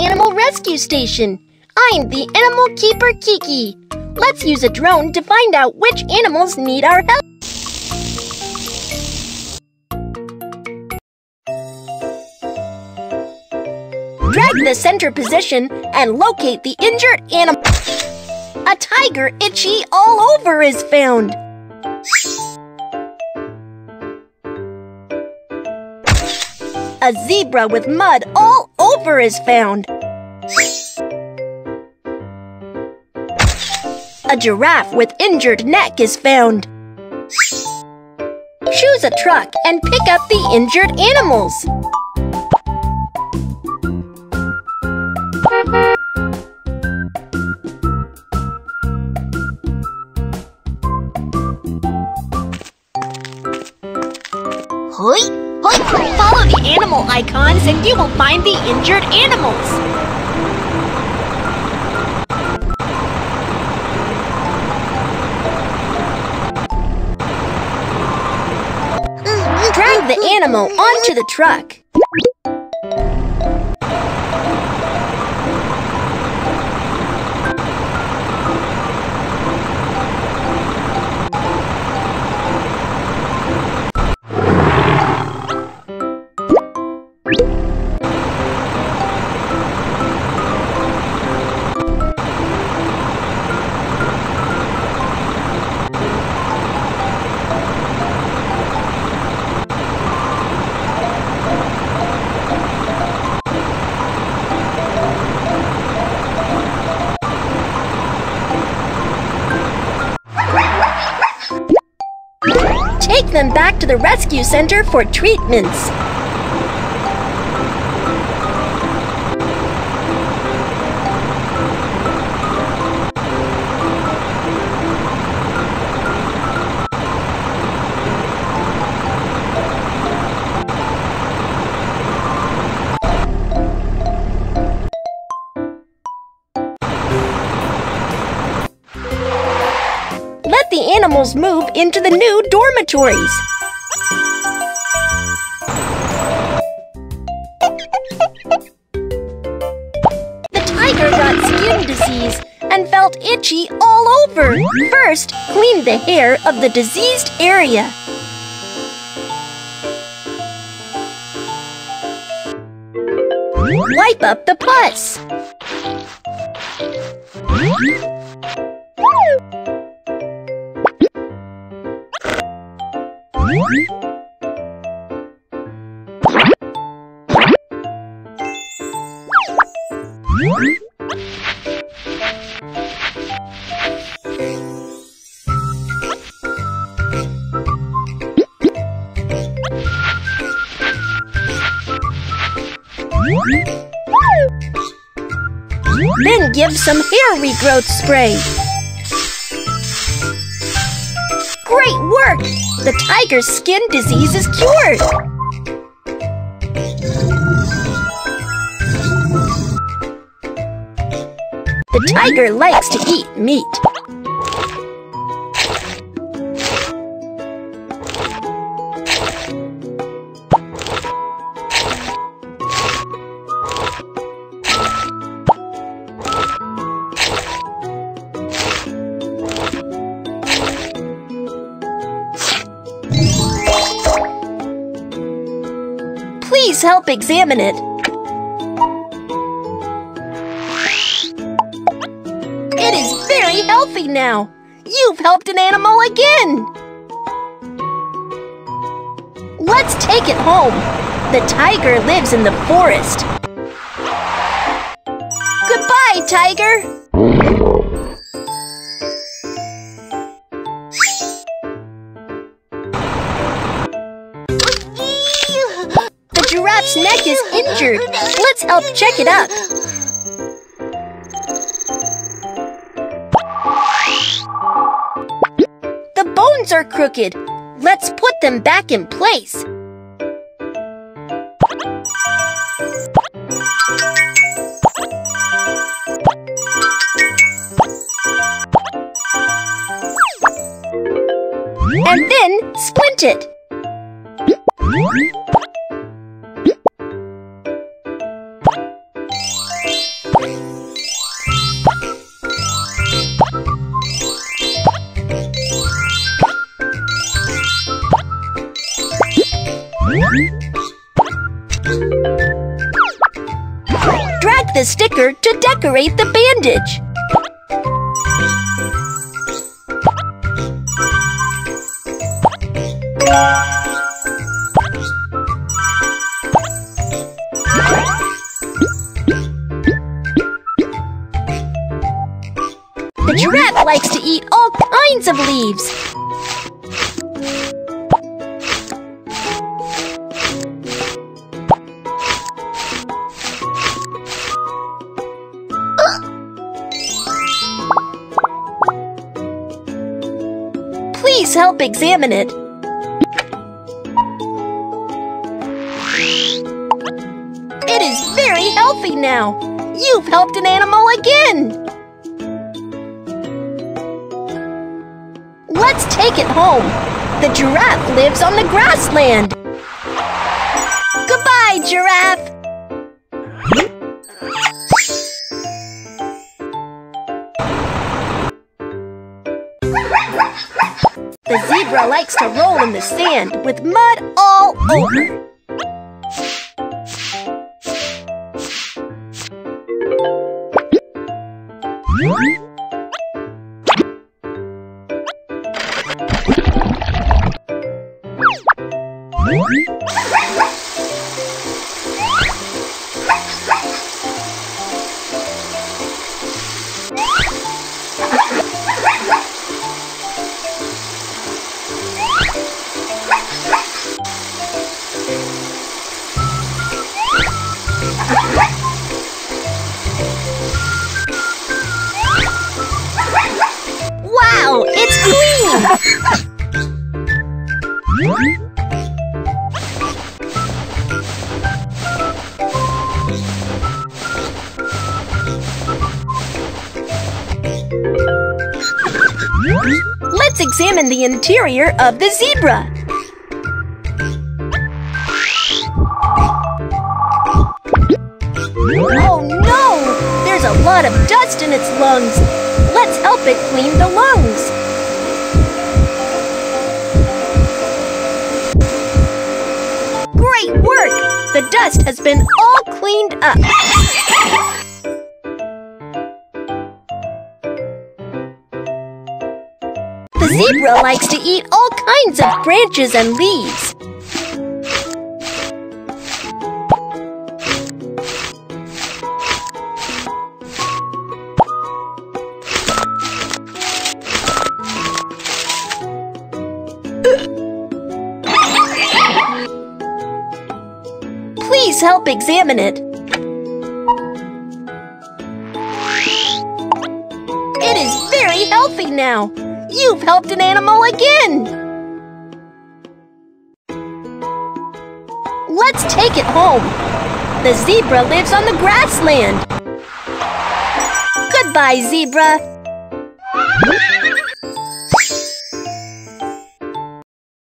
Animal Rescue Station. I'm the Animal Keeper Kiki. Let's use a drone to find out which animals need our help. Drag the center position and locate the injured animal. A tiger itchy all over is found. A zebra with mud all over is found. A giraffe with injured neck is found. Choose a truck and pick up the injured animals. Hoi! Hoi! Follow the animal icons and you will find the injured animals. Drag the animal onto the truck. Take them back to the rescue center for treatments. The animals move into the new dormitories. The tiger got skin disease and felt itchy all over. First, clean the hair of the diseased area. Wipe up the pus. Then give some hair regrowth spray. Great work! The tiger's skin disease is cured! The tiger likes to eat meat. Please help examine it. It is very healthy now. You've helped an animal again. Let's take it home. The tiger lives in the forest. Goodbye, tiger. Giraffe's neck is injured. Let's help check it up. The bones are crooked. Let's put them back in place. And then splint it. the sticker to decorate the bandage. The giraffe likes to eat all kinds of leaves. Please help examine it. It is very healthy now. You've helped an animal again. Let's take it home. The giraffe lives on the grassland. Goodbye, giraffe. The zebra likes to roll in the sand with mud all over. Wow, it's green! Let's examine the interior of the zebra. A lot of dust in its lungs. Let's help it clean the lungs. Great work! The dust has been all cleaned up. The zebra likes to eat all kinds of branches and leaves. Please help examine it. It is very healthy now. You've helped an animal again. Let's take it home. The zebra lives on the grassland. Goodbye, zebra.